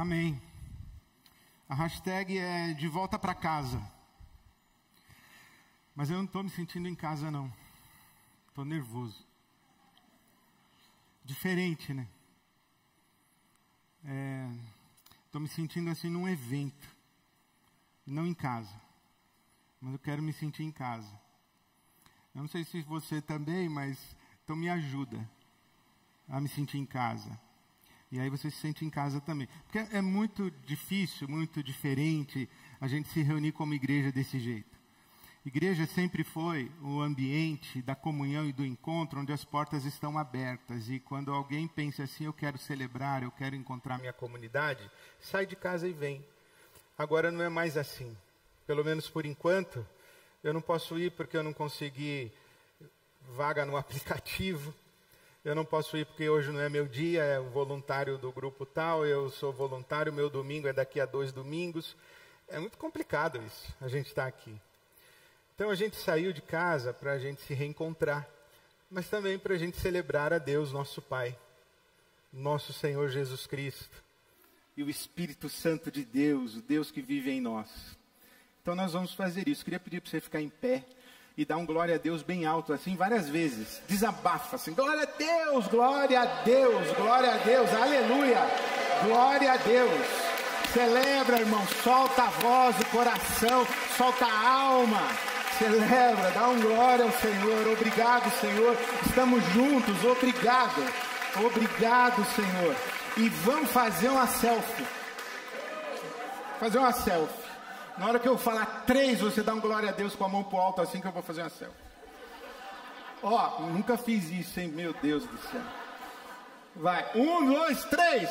Amém. A hashtag é de volta para casa. Mas eu não estou me sentindo em casa, não. Estou nervoso. Diferente, né? Estou me sentindo assim num evento. Não em casa. Mas eu quero me sentir em casa. Eu não sei se você também, mas então me ajuda a me sentir em casa. E aí você se sente em casa também. Porque é muito difícil, muito diferente a gente se reunir como igreja desse jeito. Igreja sempre foi o ambiente da comunhão e do encontro, onde as portas estão abertas. E quando alguém pensa assim, eu quero celebrar, eu quero encontrar minha comunidade, sai de casa e vem. Agora não é mais assim. Pelo menos por enquanto, eu não posso ir porque eu não consegui vaga no aplicativo. Eu não posso ir porque hoje não é meu dia, é o voluntário do grupo tal, eu sou voluntário, meu domingo é daqui a 2 domingos. É muito complicado isso, a gente está aqui. Então a gente saiu de casa para a gente se reencontrar, mas também para a gente celebrar a Deus, nosso Pai, nosso Senhor Jesus Cristo e o Espírito Santo de Deus, o Deus que vive em nós. Então nós vamos fazer isso. Queria pedir para você ficar em pé e dar um glória a Deus bem alto, assim, várias vezes. Desabafa, assim, glória a Deus, glória a Deus, glória a Deus, aleluia, glória a Deus. Celebra, irmão, solta a voz, o coração, solta a alma, celebra, dá um glória ao Senhor. Obrigado, Senhor, estamos juntos, obrigado, obrigado, Senhor. E vamos fazer uma selfie, fazer uma selfie. Na hora que eu falar 3, você dá um glória a Deus com a mão pro alto, assim, que eu vou fazer uma selfie. Ó, nunca fiz isso, hein? Meu Deus do céu. Vai, 1, 2, 3.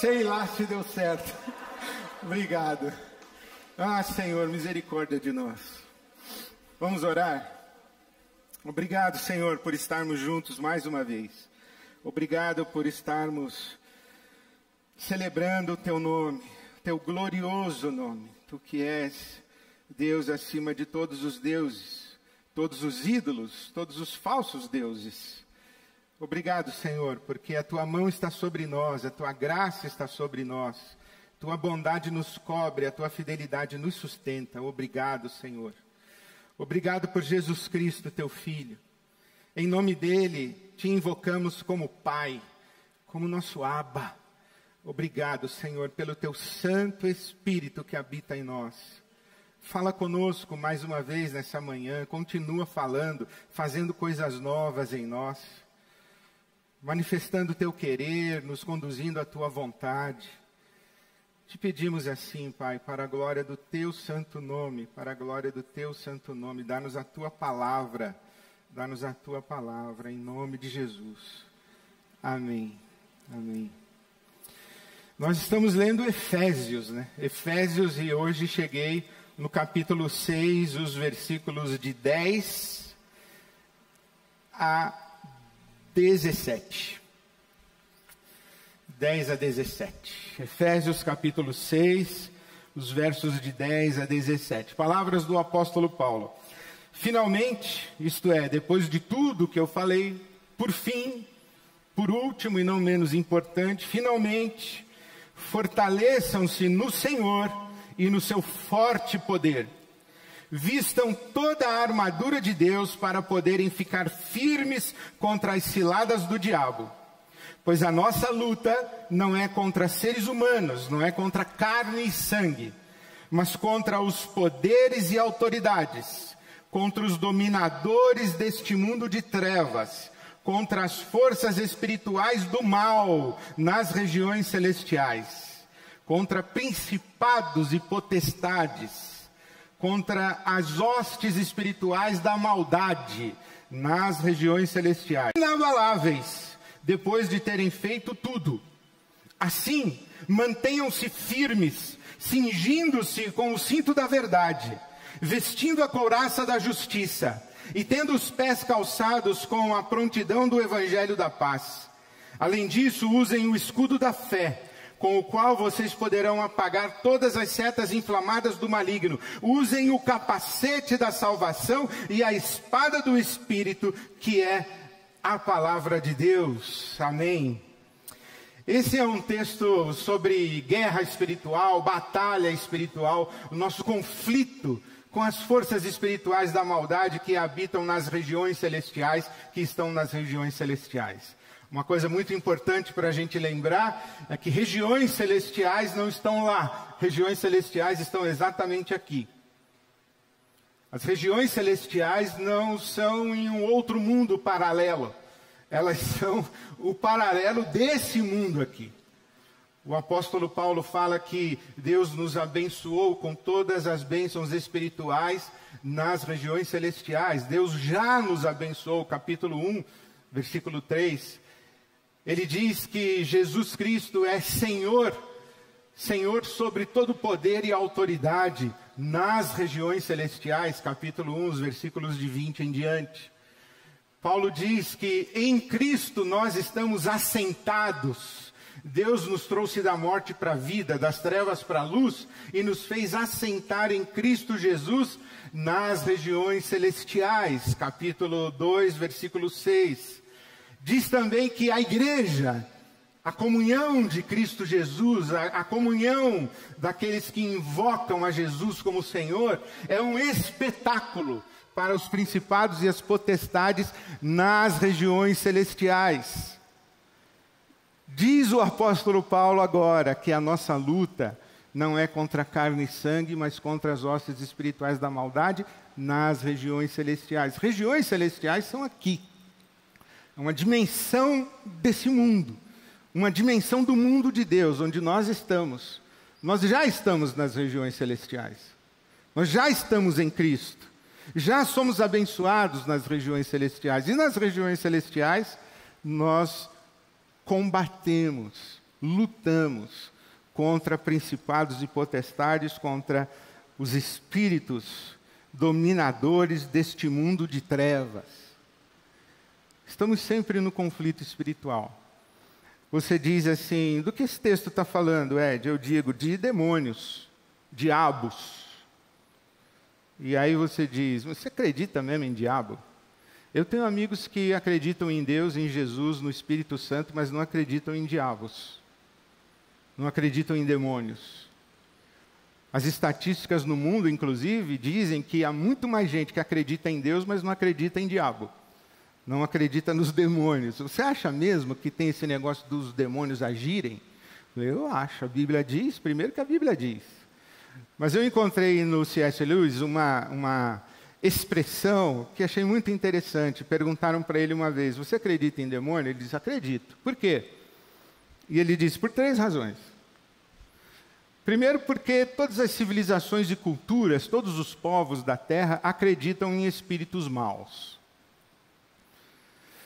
Sei lá se deu certo. Obrigado. Ah, Senhor, misericórdia de nós. Vamos orar? Obrigado, Senhor, por estarmos juntos mais uma vez. Obrigado por estarmos celebrando o teu nome, teu glorioso nome, tu que és Deus acima de todos os deuses, todos os ídolos, todos os falsos deuses. Obrigado, Senhor, porque a tua mão está sobre nós, a tua graça está sobre nós, tua bondade nos cobre, a tua fidelidade nos sustenta. Obrigado, Senhor. Obrigado por Jesus Cristo, teu Filho. Em nome dele, te invocamos como Pai, como nosso Abba. Obrigado, Senhor, pelo teu Santo Espírito que habita em nós. Fala conosco mais uma vez nessa manhã, continua falando, fazendo coisas novas em nós, manifestando o teu querer, nos conduzindo à tua vontade. Te pedimos assim, Pai, para a glória do teu santo nome, para a glória do teu santo nome, dá-nos a tua palavra, em nome de Jesus. Amém, amém. Nós estamos lendo Efésios, né? Efésios, e hoje cheguei no capítulo 6, os versículos de 10 a 17. 10 a 17. Efésios capítulo 6, os versos de 10 a 17. Palavras do apóstolo Paulo. Finalmente, isto é, depois de tudo que eu falei, por fim, por último e não menos importante, finalmente, fortaleçam-se no Senhor e no seu forte poder. Vistam toda a armadura de Deus para poderem ficar firmes contra as ciladas do diabo. Pois a nossa luta não é contra seres humanos, não é contra carne e sangue, mas contra os poderes e autoridades, contra os dominadores deste mundo de trevas, contra as forças espirituais do mal nas regiões celestiais, contra principados e potestades, contra as hostes espirituais da maldade nas regiões celestiais. Inabaláveis, depois de terem feito tudo. Assim, mantenham-se firmes, cingindo-se com o cinto da verdade, vestindo a couraça da justiça, e tendo os pés calçados com a prontidão do Evangelho da Paz. Além disso, usem o escudo da fé, com o qual vocês poderão apagar todas as setas inflamadas do maligno. Usem o capacete da salvação e a espada do Espírito, que é a palavra de Deus. Amém. Esse é um texto sobre guerra espiritual, batalha espiritual, o nosso conflito com as forças espirituais da maldade que habitam nas regiões celestiais, que estão nas regiões celestiais. Uma coisa muito importante para a gente lembrar é que regiões celestiais não estão lá, regiões celestiais estão exatamente aqui. As regiões celestiais não são em um outro mundo paralelo. Elas são o paralelo desse mundo aqui. O apóstolo Paulo fala que Deus nos abençoou com todas as bênçãos espirituais nas regiões celestiais. Deus já nos abençoou, capítulo 1, versículo 3. Ele diz que Jesus Cristo é Senhor, Senhor sobre todo poder e autoridade nas regiões celestiais, capítulo 1, os versículos de 20 em diante. Paulo diz que em Cristo nós estamos assentados. Deus nos trouxe da morte para a vida, das trevas para a luz, e nos fez assentar em Cristo Jesus nas regiões celestiais. Capítulo 2, versículo 6. Diz também que a igreja, a comunhão de Cristo Jesus, a comunhão daqueles que invocam a Jesus como Senhor, é um espetáculo para os principados e as potestades nas regiões celestiais. Diz o apóstolo Paulo agora que a nossa luta não é contra carne e sangue, mas contra as hostes espirituais da maldade nas regiões celestiais. Regiões celestiais são aqui. É uma dimensão desse mundo, uma dimensão do mundo de Deus, onde nós estamos. Nós já estamos nas regiões celestiais. Nós já estamos em Cristo. Já somos abençoados nas regiões celestiais. E nas regiões celestiais, nós combatemos, lutamos contra principados e potestades, contra os espíritos dominadores deste mundo de trevas. Estamos sempre no conflito espiritual. Você diz assim, do que esse texto está falando, Ed? Eu digo, de demônios, diabos. E aí você diz, você acredita mesmo em diabo? Eu tenho amigos que acreditam em Deus, em Jesus, no Espírito Santo, mas não acreditam em diabos. Não acreditam em demônios. As estatísticas no mundo, inclusive, dizem que há muito mais gente que acredita em Deus, mas não acredita em diabo. Não acredita nos demônios. Você acha mesmo que tem esse negócio dos demônios agirem? Eu acho. A Bíblia diz, primeiro que a Bíblia diz. Mas eu encontrei no C.S. Lewis uma expressão que achei muito interessante. Perguntaram para ele uma vez, você acredita em demônio? Ele disse, acredito. Por quê? E ele disse, por três razões. Primeiro, porque todas as civilizações e culturas, todos os povos da Terra acreditam em espíritos maus.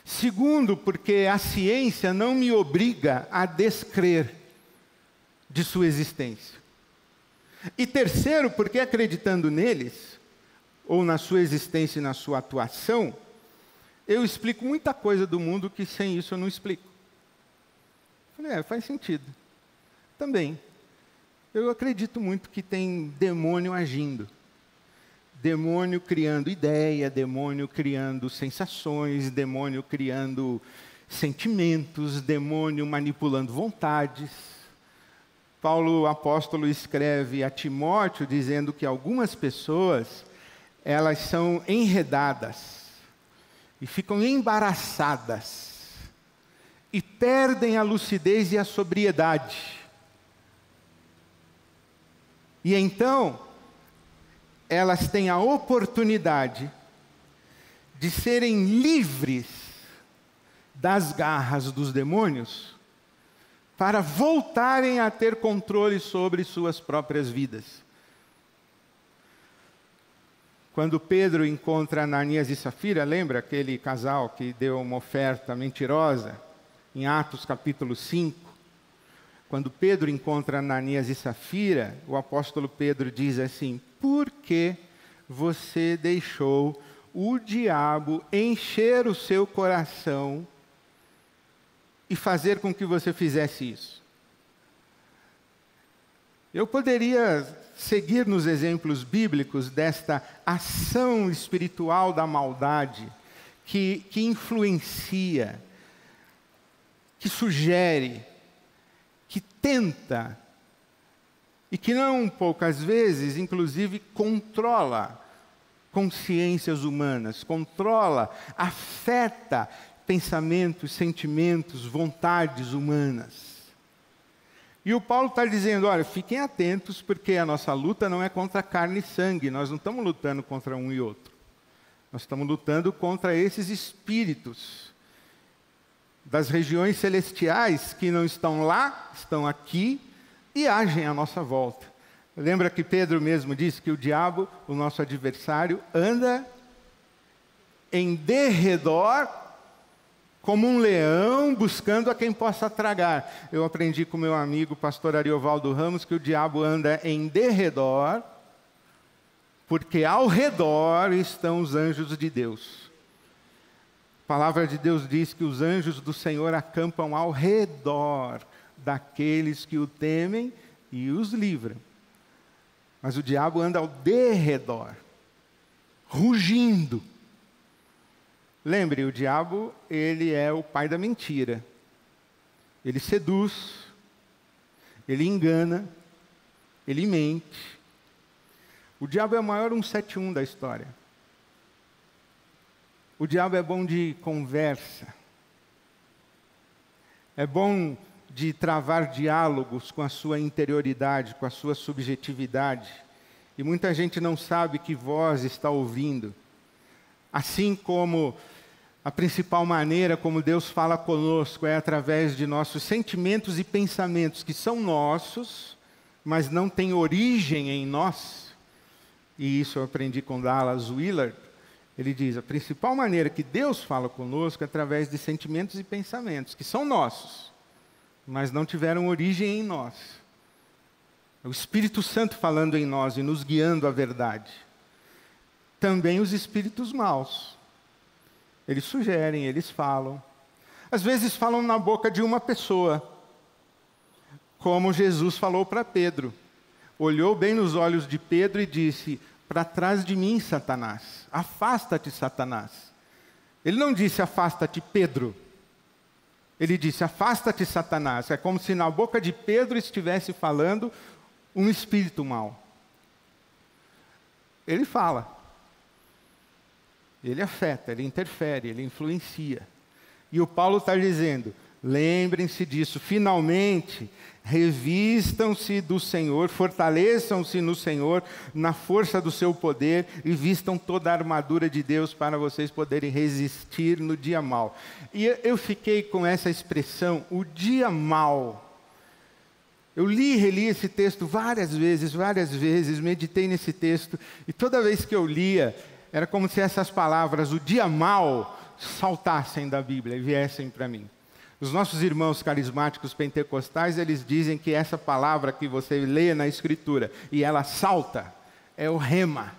Segundo, porque a ciência não me obriga a descrer de sua existência. E terceiro, porque acreditando neles, ou na sua existência e na sua atuação, eu explico muita coisa do mundo que sem isso eu não explico. Falei, faz sentido. Também, eu acredito muito que tem demônio agindo. Demônio criando ideia, demônio criando sensações, demônio criando sentimentos, demônio manipulando vontades. Paulo, apóstolo, escreve a Timóteo dizendo que algumas pessoas, elas são enredadas e ficam embaraçadas e perdem a lucidez e a sobriedade. E então, elas têm a oportunidade de serem livres das garras dos demônios, para voltarem a ter controle sobre suas próprias vidas. Quando Pedro encontra Ananias e Safira, lembra aquele casal que deu uma oferta mentirosa? Em Atos capítulo 5. Quando Pedro encontra Ananias e Safira, o apóstolo Pedro diz assim, por que você deixou o diabo encher o seu coração e fazer com que você fizesse isso? Eu poderia seguir nos exemplos bíblicos desta ação espiritual da maldade que influencia, que sugere, que tenta e que não poucas vezes, inclusive, controla consciências humanas, controla, afeta pensamentos, sentimentos, vontades humanas. E o Paulo está dizendo, olha, fiquem atentos, porque a nossa luta não é contra carne e sangue, nós não estamos lutando contra um e outro. Nós estamos lutando contra esses espíritos das regiões celestiais que não estão lá, estão aqui e agem à nossa volta. Lembra que Pedro mesmo disse que o diabo, o nosso adversário, anda em derredor como um leão buscando a quem possa tragar. Eu aprendi com meu amigo pastor Ariovaldo Ramos que o diabo anda em derredor porque ao redor estão os anjos de Deus. A palavra de Deus diz que os anjos do Senhor acampam ao redor daqueles que o temem e os livram. Mas o diabo anda ao derredor, rugindo. Lembre, o diabo, ele é o pai da mentira. Ele seduz, ele engana, ele mente. O diabo é o maior 171 da história. O diabo é bom de conversa. É bom de travar diálogos com a sua interioridade, com a sua subjetividade. E muita gente não sabe que voz está ouvindo. Assim como a principal maneira como Deus fala conosco é através de nossos sentimentos e pensamentos que são nossos, mas não têm origem em nós. E isso eu aprendi com Dallas Willard. Ele diz, a principal maneira que Deus fala conosco é através de sentimentos e pensamentos, que são nossos, mas não tiveram origem em nós. É o Espírito Santo falando em nós e nos guiando à verdade. Também os espíritos maus. Eles sugerem, eles falam. Às vezes falam na boca de uma pessoa, como Jesus falou para Pedro. Olhou bem nos olhos de Pedro e disse, para trás de mim, Satanás. Afasta-te, Satanás. Ele não disse, afasta-te, Pedro. Ele disse, afasta-te, Satanás. É como se na boca de Pedro estivesse falando um espírito mau. Ele fala. Ele afeta, ele interfere, ele influencia. E o Paulo está dizendo, lembrem-se disso. Finalmente, revistam-se do Senhor, fortaleçam-se no Senhor, na força do seu poder, e vistam toda a armadura de Deus para vocês poderem resistir no dia mau. E eu fiquei com essa expressão, o dia mau. Eu li e reli esse texto várias vezes, meditei nesse texto, e toda vez que eu lia, era como se essas palavras, o dia mau, saltassem da Bíblia e viessem para mim. Os nossos irmãos carismáticos pentecostais, eles dizem que essa palavra que você lê na Escritura e ela salta, é o rema.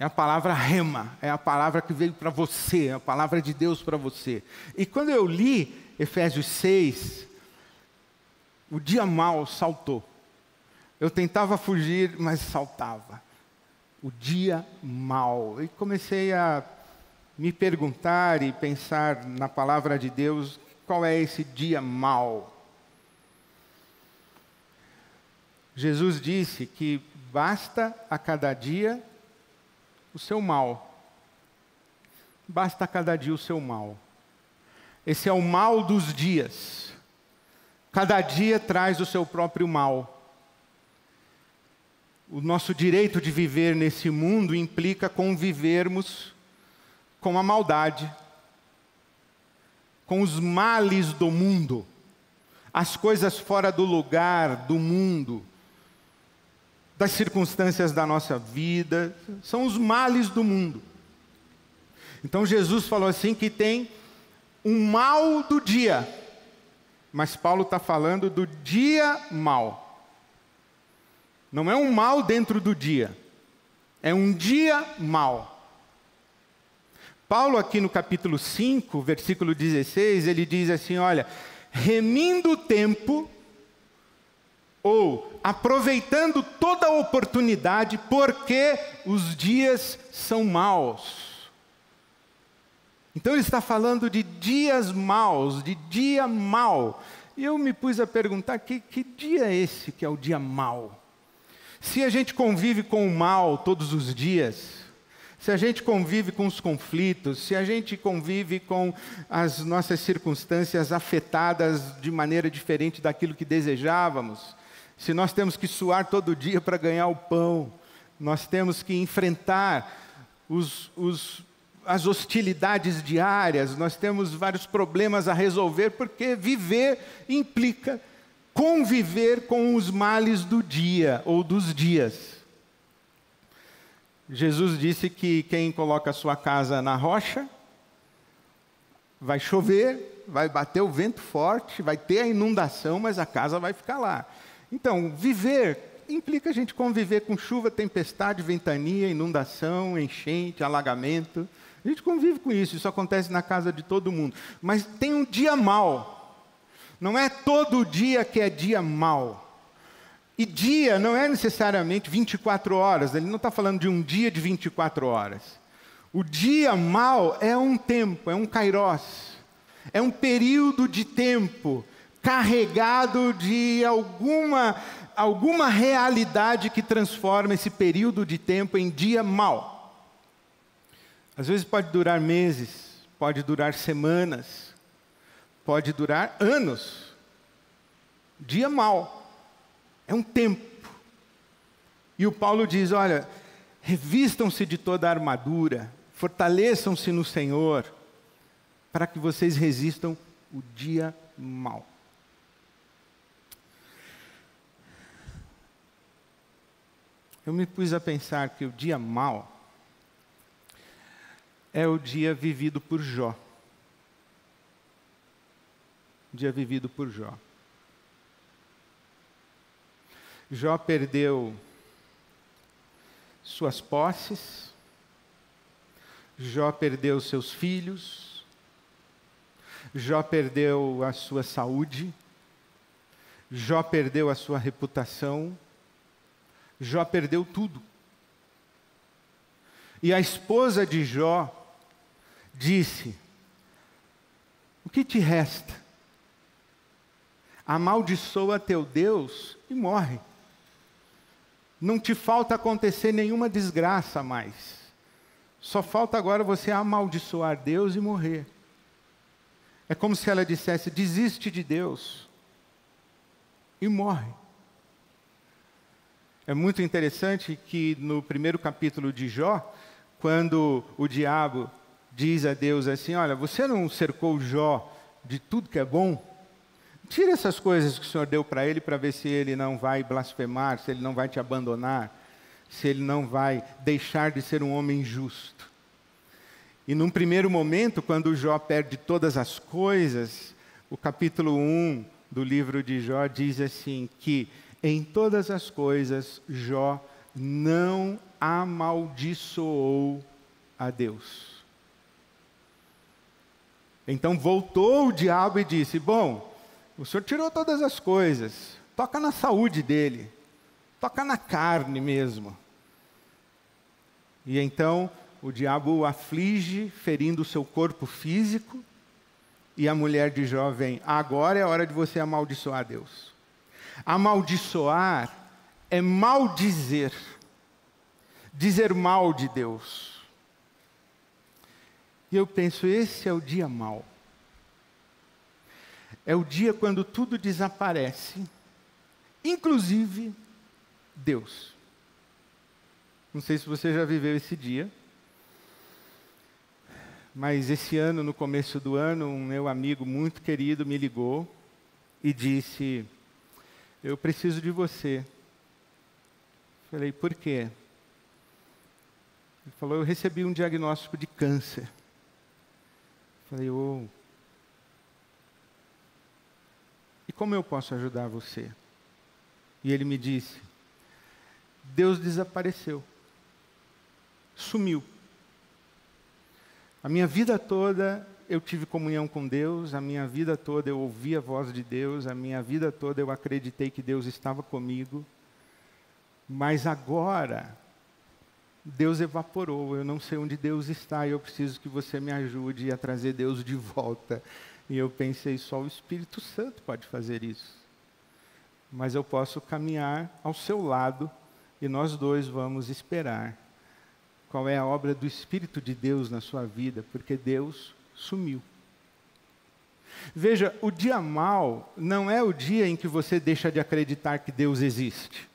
É a palavra rema, é a palavra que veio para você, é a palavra de Deus para você. E quando eu li Efésios 6, o dia mau saltou. Eu tentava fugir, mas saltava. O dia mau. E comecei a me perguntar e pensar na palavra de Deus, qual é esse dia mau? Jesus disse que basta a cada dia o seu mal. Basta a cada dia o seu mal. Esse é o mal dos dias. Cada dia traz o seu próprio mal. O nosso direito de viver nesse mundo implica convivermos com a maldade, com os males do mundo, as coisas fora do lugar do mundo, das circunstâncias da nossa vida, são os males do mundo. Então Jesus falou assim que tem um mal do dia, mas Paulo está falando do dia mal. Não é um mal dentro do dia, é um dia mal. Paulo aqui no capítulo 5, versículo 16, ele diz assim, olha, remindo o tempo, ou aproveitando toda a oportunidade, porque os dias são maus. Então ele está falando de dias maus, de dia mau. E eu me pus a perguntar que dia é esse que é o dia mau? Se a gente convive com o mal todos os dias, se a gente convive com os conflitos, se a gente convive com as nossas circunstâncias afetadas de maneira diferente daquilo que desejávamos, se nós temos que suar todo dia para ganhar o pão, nós temos que enfrentar as hostilidades diárias, nós temos vários problemas a resolver, porque viver implica conviver com os males do dia ou dos dias. Jesus disse que quem coloca a sua casa na rocha, vai chover, vai bater o vento forte, vai ter a inundação, mas a casa vai ficar lá. Então, viver implica a gente conviver com chuva, tempestade, ventania, inundação, enchente, alagamento. A gente convive com isso, isso acontece na casa de todo mundo. Mas tem um dia mau. Não é todo dia que é dia mau. E dia não é necessariamente 24 horas, ele não está falando de um dia de 24 horas. O dia mau é um tempo, é um kairos. É um período de tempo carregado de alguma realidade que transforma esse período de tempo em dia mau. Às vezes pode durar meses, pode durar semanas, pode durar anos. Dia mau. É um tempo. E o Paulo diz, olha, revistam-se de toda a armadura, fortaleçam-se no Senhor, para que vocês resistam o dia mau. Eu me pus a pensar que o dia mau é o dia vivido por Jó. O dia vivido por Jó. Jó perdeu suas posses, Jó perdeu seus filhos, Jó perdeu a sua saúde, Jó perdeu a sua reputação, Jó perdeu tudo. E a esposa de Jó disse, o que te resta? Amaldiçoa teu Deus e morre. Não te falta acontecer nenhuma desgraça mais. Só falta agora você amaldiçoar Deus e morrer. É como se ela dissesse, desiste de Deus e morre. É muito interessante que no primeiro capítulo de Jó, quando o diabo diz a Deus assim, olha, você não cercou Jó de tudo que é bom? Tira essas coisas que o Senhor deu para ele, para ver se ele não vai blasfemar, se ele não vai te abandonar, se ele não vai deixar de ser um homem justo. E num primeiro momento, quando Jó perde todas as coisas, o capítulo 1 do livro de Jó diz assim, que em todas as coisas, Jó não amaldiçoou a Deus. Então voltou o diabo e disse, bom, o Senhor tirou todas as coisas, toca na saúde dele, toca na carne mesmo. E então o diabo o aflige, ferindo o seu corpo físico, e a mulher de Jó vem, agora é a hora de você amaldiçoar a Deus. Amaldiçoar é maldizer, dizer mal de Deus. E eu penso, esse é o dia mau. É o dia quando tudo desaparece, inclusive Deus. Não sei se você já viveu esse dia, mas esse ano, no começo do ano, um meu amigo muito querido me ligou e disse, eu preciso de você. Falei, por quê? Ele falou, eu recebi um diagnóstico de câncer. Falei, oh. E como eu posso ajudar você? E ele me disse, Deus desapareceu. Sumiu. A minha vida toda eu tive comunhão com Deus, a minha vida toda eu ouvi a voz de Deus, a minha vida toda eu acreditei que Deus estava comigo, mas agora Deus evaporou, eu não sei onde Deus está e eu preciso que você me ajude a trazer Deus de volta. E eu pensei, só o Espírito Santo pode fazer isso. Mas eu posso caminhar ao seu lado e nós dois vamos esperar qual é a obra do Espírito de Deus na sua vida, porque Deus sumiu. Veja, o dia mau não é o dia em que você deixa de acreditar que Deus existe.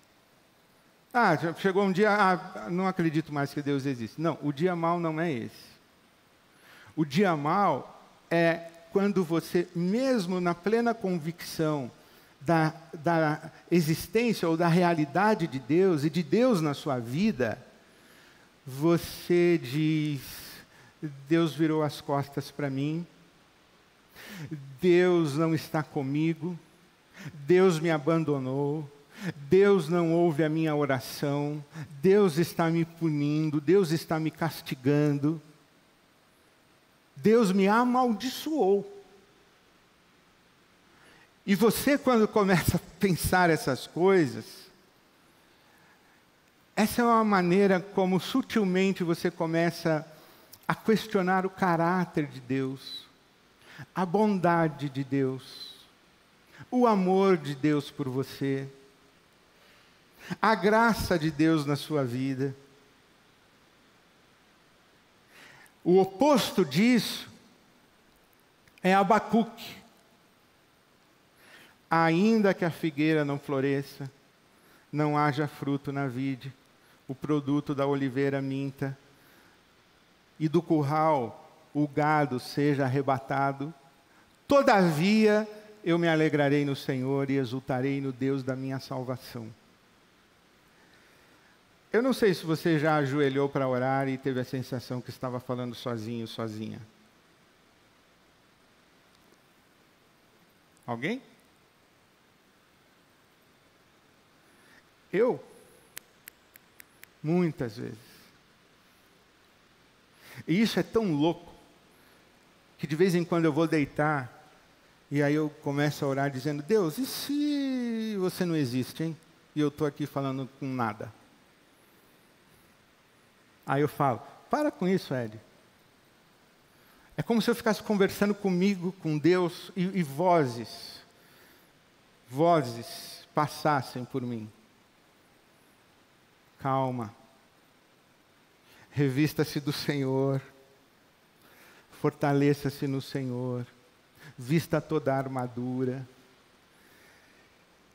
Ah, chegou um dia, não acredito mais que Deus existe. Não, o dia mau não é esse. O dia mau é quando você, mesmo na plena convicção da existência ou da realidade de Deus e de Deus na sua vida, você diz, Deus virou as costas para mim, Deus não está comigo, Deus me abandonou, Deus não ouve a minha oração, Deus está me punindo, Deus está me castigando, Deus me amaldiçoou. E você, quando começa a pensar essas coisas, essa é uma maneira como sutilmente você começa a questionar o caráter de Deus, a bondade de Deus, o amor de Deus por você, a graça de Deus na sua vida. O oposto disso é Abacuque. Ainda que a figueira não floresça, não haja fruto na vide, o produto da oliveira minta, e do curral o gado seja arrebatado, todavia eu me alegrarei no Senhor e exultarei no Deus da minha salvação. Eu não sei se você já ajoelhou para orar e teve a sensação que estava falando sozinho, sozinha. Alguém? Eu? Muitas vezes. E isso é tão louco, que de vez em quando eu vou deitar, e aí eu começo a orar dizendo, Deus, e se você não existe, hein? E eu estou aqui falando com nada. Aí eu falo, para com isso, Ed. É como se eu ficasse conversando comigo, com Deus, e vozes passassem por mim. Calma. Revista-se do Senhor. Fortaleça-se no Senhor. Vista toda a armadura.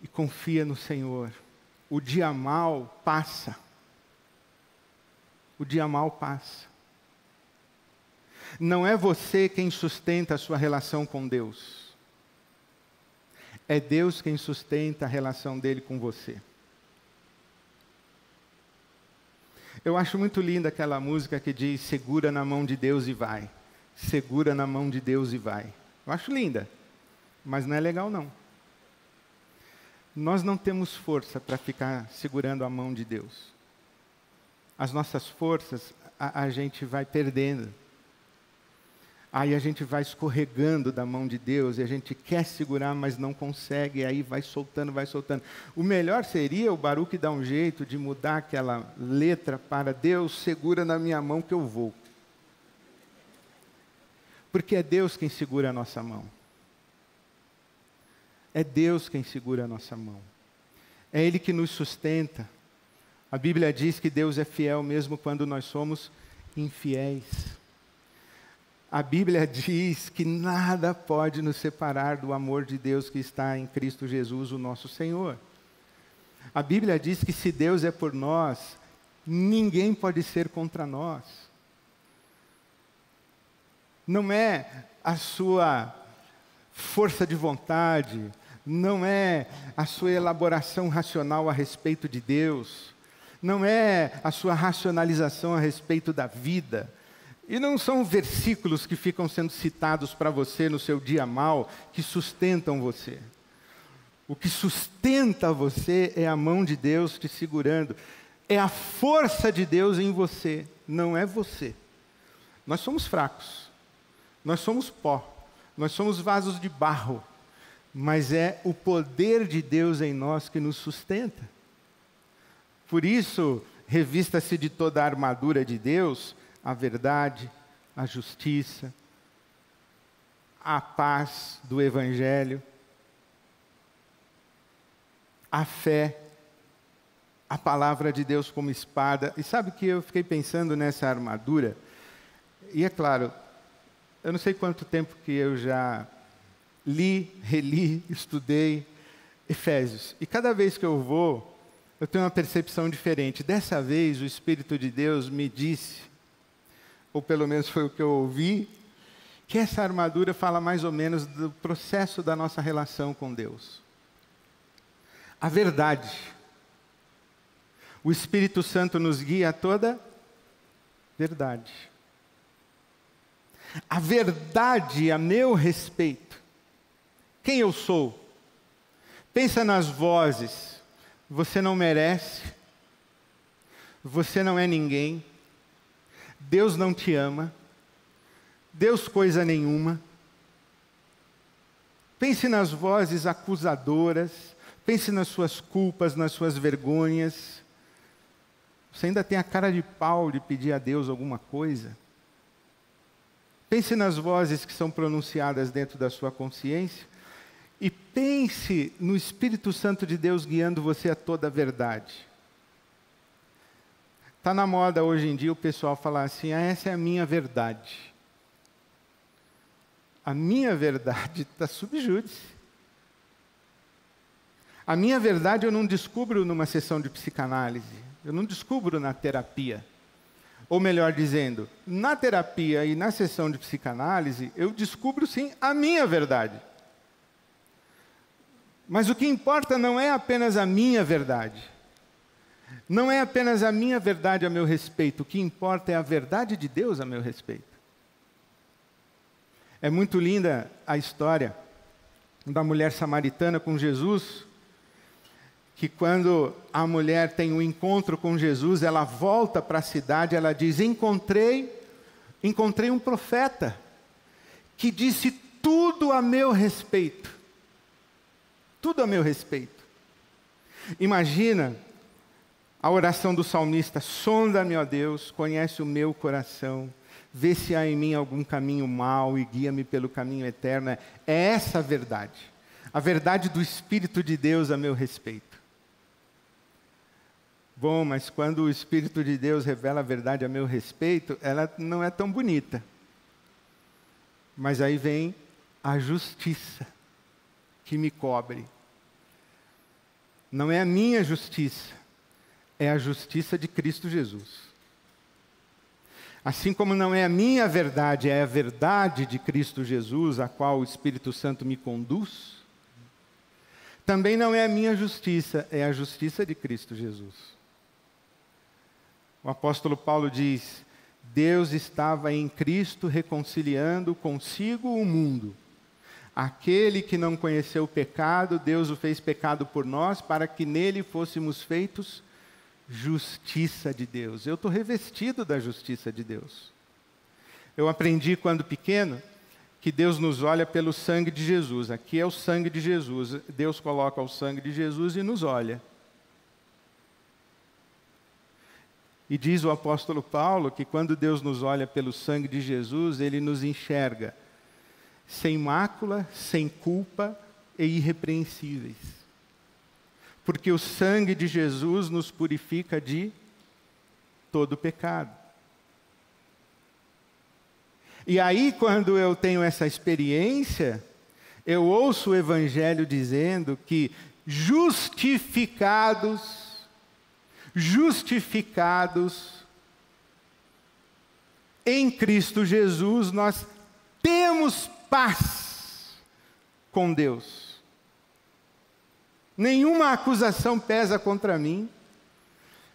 E confia no Senhor. O dia mau passa. O dia mau passa. Não é você quem sustenta a sua relação com Deus. É Deus quem sustenta a relação dele com você. Eu acho muito linda aquela música que diz, segura na mão de Deus e vai. Segura na mão de Deus e vai. Eu acho linda, mas não é legal não. Nós não temos força para ficar segurando a mão de Deus. As nossas forças, a gente vai perdendo. Aí a gente vai escorregando da mão de Deus e a gente quer segurar, mas não consegue. E aí vai soltando, vai soltando. O melhor seria o Baruch dar um jeito de mudar aquela letra para Deus, segura na minha mão que eu vou. Porque é Deus quem segura a nossa mão. É Deus quem segura a nossa mão. É Ele que nos sustenta. A Bíblia diz que Deus é fiel mesmo quando nós somos infiéis. A Bíblia diz que nada pode nos separar do amor de Deus que está em Cristo Jesus, o nosso Senhor. A Bíblia diz que se Deus é por nós, ninguém pode ser contra nós. Não é a sua força de vontade, não é a sua elaboração racional a respeito de Deus, não é a sua racionalização a respeito da vida. E não são versículos que ficam sendo citados para você no seu dia mau que sustentam você. O que sustenta você é a mão de Deus te segurando. É a força de Deus em você, não é você. Nós somos fracos, nós somos pó, nós somos vasos de barro. Mas é o poder de Deus em nós que nos sustenta. Por isso, revista-se de toda a armadura de Deus, a verdade, a justiça, a paz do Evangelho, a fé, a palavra de Deus como espada. E sabe que eu fiquei pensando nessa armadura? E é claro, eu não sei quanto tempo que eu já li, reli, estudei Efésios. E cada vez que eu vou, eu tenho uma percepção diferente. Dessa vez, o Espírito de Deus me disse, ou pelo menos foi o que eu ouvi, que essa armadura fala mais ou menos do processo da nossa relação com Deus. A verdade. O Espírito Santo nos guia a toda verdade. A verdade a meu respeito. Quem eu sou? Pensa nas vozes. Você não merece. Você não é ninguém. Deus não te ama. Deus coisa nenhuma. Pense nas vozes acusadoras. Pense nas suas culpas, nas suas vergonhas. Você ainda tem a cara de pau de pedir a Deus alguma coisa? Pense nas vozes que são pronunciadas dentro da sua consciência. E pense no Espírito Santo de Deus guiando você a toda a verdade. Está na moda hoje em dia o pessoal falar assim: ah, essa é a minha verdade. A minha verdade está sub judice. A minha verdade eu não descubro numa sessão de psicanálise, eu não descubro na terapia. Ou melhor dizendo, na terapia e na sessão de psicanálise, eu descubro sim a minha verdade. Mas o que importa não é apenas a minha verdade. Não é apenas a minha verdade a meu respeito, o que importa é a verdade de Deus a meu respeito. É muito linda a história da mulher samaritana com Jesus, que quando a mulher tem um encontro com Jesus, ela volta para a cidade, ela diz: encontrei um profeta, que disse tudo a meu respeito. Tudo a meu respeito. Imagina a oração do salmista: sonda-me, ó Deus, conhece o meu coração, vê se há em mim algum caminho mau e guia-me pelo caminho eterno. É essa a verdade do Espírito de Deus a meu respeito. Bom, mas quando o Espírito de Deus revela a verdade a meu respeito, ela não é tão bonita. Mas aí vem a justiça que me cobre. Não é a minha justiça, é a justiça de Cristo Jesus. Assim como não é a minha verdade, é a verdade de Cristo Jesus, a qual o Espírito Santo me conduz, também não é a minha justiça, é a justiça de Cristo Jesus. O apóstolo Paulo diz: Deus estava em Cristo reconciliando consigo o mundo. Aquele que não conheceu o pecado, Deus o fez pecado por nós, para que nele fôssemos feitos justiça de Deus. Eu estou revestido da justiça de Deus. Eu aprendi quando pequeno que Deus nos olha pelo sangue de Jesus. Aqui é o sangue de Jesus. Deus coloca o sangue de Jesus e nos olha. E diz o apóstolo Paulo que quando Deus nos olha pelo sangue de Jesus, Ele nos enxerga sem mácula, sem culpa e irrepreensíveis. Porque o sangue de Jesus nos purifica de todo pecado. E aí, quando eu tenho essa experiência, eu ouço o Evangelho dizendo que justificados em Cristo Jesus, nós temos paz com Deus. Nenhuma acusação pesa contra mim,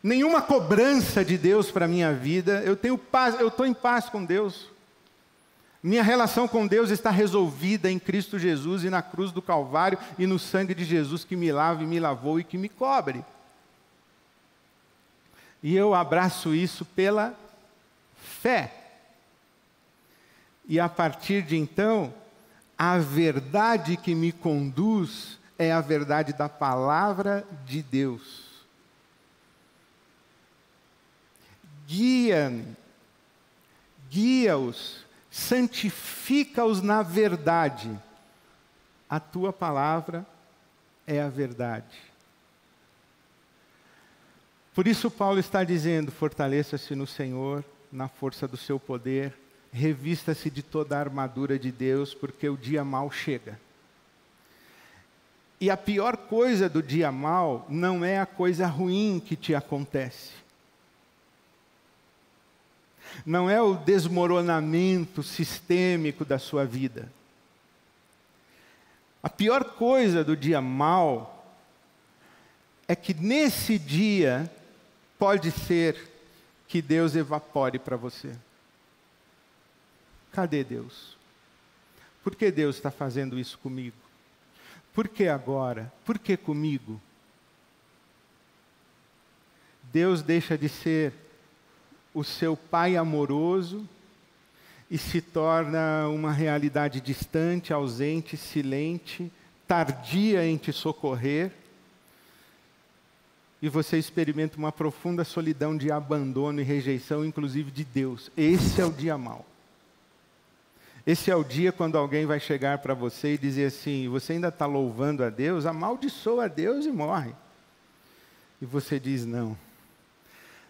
nenhuma cobrança de Deus para a minha vida. Eu tenho paz, eu estou em paz com Deus. Minha relação com Deus está resolvida em Cristo Jesus e na cruz do Calvário e no sangue de Jesus que me lava e me lavou e que me cobre. E eu abraço isso pela fé. E a partir de então, a verdade que me conduz é a verdade da palavra de Deus. Guia-me, guia-os santifica-os na verdade. A tua palavra é a verdade. Por isso Paulo está dizendo, fortaleça-se no Senhor, na força do seu poder, revista-se de toda a armadura de Deus, porque o dia mau chega. E a pior coisa do dia mau não é a coisa ruim que te acontece. Não é o desmoronamento sistêmico da sua vida. A pior coisa do dia mau é que nesse dia pode ser que Deus evapore para você. Cadê Deus? Por que Deus está fazendo isso comigo? Por que agora? Por que comigo? Deus deixa de ser o seu pai amoroso e se torna uma realidade distante, ausente, silente, tardia em te socorrer. E você experimenta uma profunda solidão de abandono e rejeição, inclusive de Deus. Esse é o dia mau. Esse é o dia quando alguém vai chegar para você e dizer assim, você ainda está louvando a Deus? Amaldiçoa a Deus e morre. E você diz, não.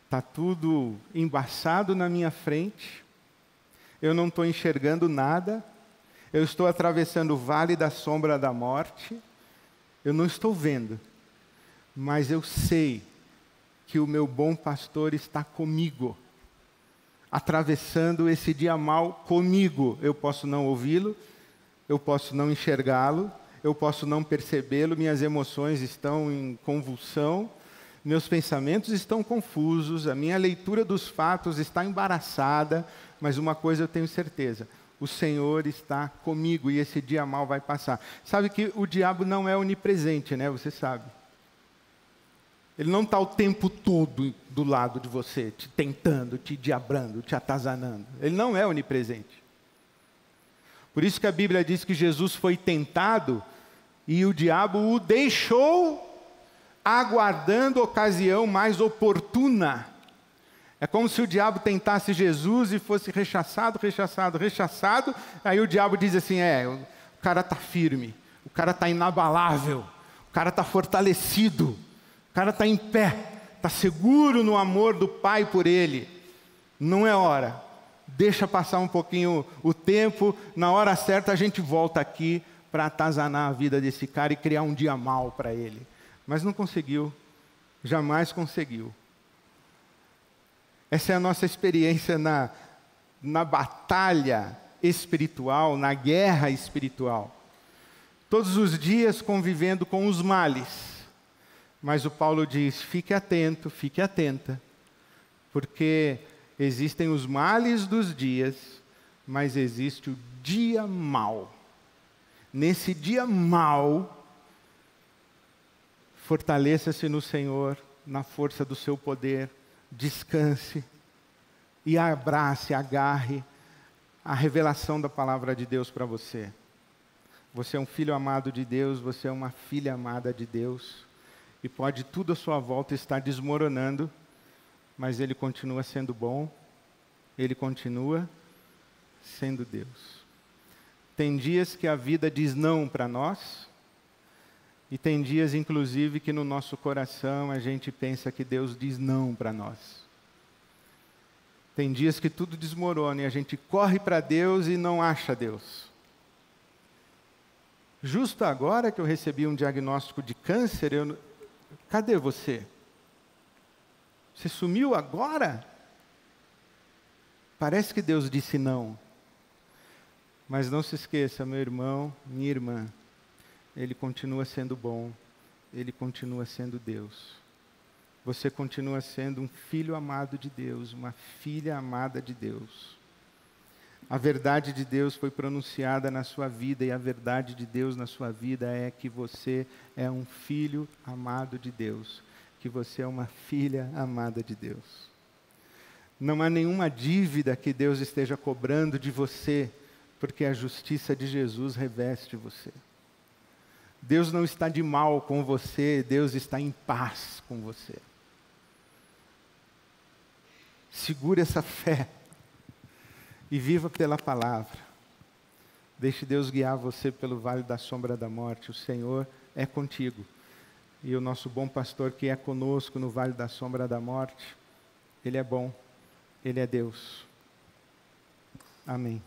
Está tudo embaçado na minha frente. Eu não estou enxergando nada. Eu estou atravessando o vale da sombra da morte. Eu não estou vendo. Mas eu sei que o meu bom pastor está comigo, atravessando esse dia mau comigo. Eu posso não ouvi-lo, eu posso não enxergá-lo, eu posso não percebê-lo, minhas emoções estão em convulsão, meus pensamentos estão confusos, a minha leitura dos fatos está embaraçada, mas uma coisa eu tenho certeza, o Senhor está comigo e esse dia mau vai passar. Sabe que o diabo não é onipresente, né? Você sabe. Ele não está o tempo todo do lado de você, te tentando, te diabrando, te atazanando. Ele não é onipresente. Por isso que a Bíblia diz que Jesus foi tentado e o diabo o deixou aguardando a ocasião mais oportuna. É como se o diabo tentasse Jesus e fosse rechaçado, rechaçado, rechaçado. Aí o diabo diz assim, o cara está firme, o cara está inabalável, o cara está fortalecido. O cara está em pé, está seguro no amor do Pai por ele. Não é hora. Deixa passar um pouquinho o tempo. Na hora certa a gente volta aqui para atazanar a vida desse cara e criar um dia mau para ele. Mas não conseguiu. Jamais conseguiu. Essa é a nossa experiência na batalha espiritual, na guerra espiritual. Todos os dias convivendo com os males. Mas o Paulo diz, fique atento, fique atenta, porque existem os males dos dias, mas existe o dia mau. Nesse dia mau, fortaleça-se no Senhor, na força do seu poder, descanse e abrace, agarre a revelação da palavra de Deus para você. Você é um filho amado de Deus, você é uma filha amada de Deus. E pode tudo à sua volta estar desmoronando, mas Ele continua sendo bom, Ele continua sendo Deus. Tem dias que a vida diz não para nós, e tem dias, inclusive, que no nosso coração a gente pensa que Deus diz não para nós. Tem dias que tudo desmorona e a gente corre para Deus e não acha Deus. Justo agora que eu recebi um diagnóstico de câncer, cadê você? Você sumiu agora? Parece que Deus disse não. Mas não se esqueça, meu irmão, minha irmã, Ele continua sendo bom, Ele continua sendo Deus. Você continua sendo um filho amado de Deus, uma filha amada de Deus. A verdade de Deus foi pronunciada na sua vida, e a verdade de Deus na sua vida é que você é um filho amado de Deus, que você é uma filha amada de Deus. Não há nenhuma dívida que Deus esteja cobrando de você, porque a justiça de Jesus reveste você. Deus não está de mal com você, Deus está em paz com você. Segure essa fé. e viva pela palavra. Deixe Deus guiar você pelo vale da sombra da morte. O Senhor é contigo. E o nosso bom pastor que é conosco no vale da sombra da morte, Ele é bom, Ele é Deus. Amém.